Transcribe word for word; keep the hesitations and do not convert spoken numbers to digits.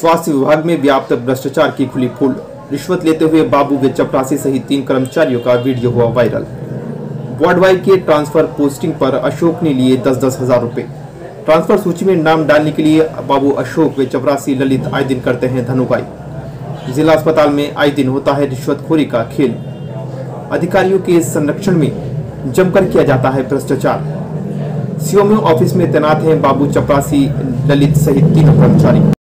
स्वास्थ्य विभाग में व्याप्त भ्रष्टाचार की खुली फूल, रिश्वत लेते हुए बाबू के चपरासी सहित तीन कर्मचारियों का वीडियो हुआ वायरल। वार्ड वाई के ट्रांसफर पोस्टिंग पर अशोक ने लिए दस दस हजार रूपए। ट्रांसफर सूची में नाम डालने के लिए बाबू अशोक व चपरासी ललित आए दिन करते हैं धनुकाई। जिला अस्पताल में आए दिन होता है रिश्वतखोरी का खेल। अधिकारियों के संरक्षण में जमकर किया जाता है भ्रष्टाचार। सीओ ऑफिस में तैनात हैं बाबू, चपरासी, ललित सहित तीन कर्मचारी।